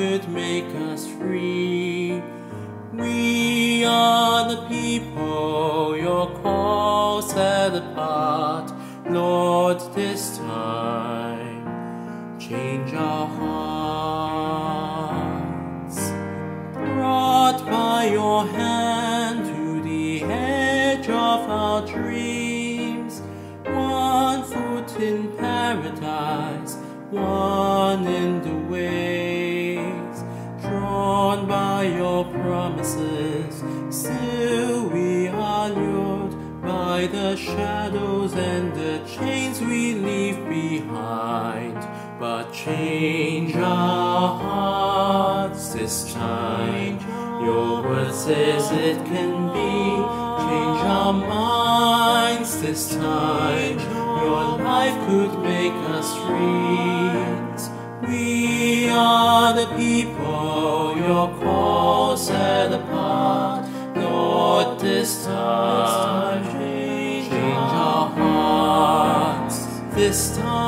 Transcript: could make us free. We are the people your call set apart, Lord, this time change our hearts. Brought by your hand to the edge of our dreams, one foot in paradise, one in the ways, drawn by your promises, still we are lured by the shadows and the chains we leave behind. But change our hearts this time. Your word says it can be. Change our minds this time. Your life could make us free. We are the people your call set apart, Lord, this time change our hearts this time.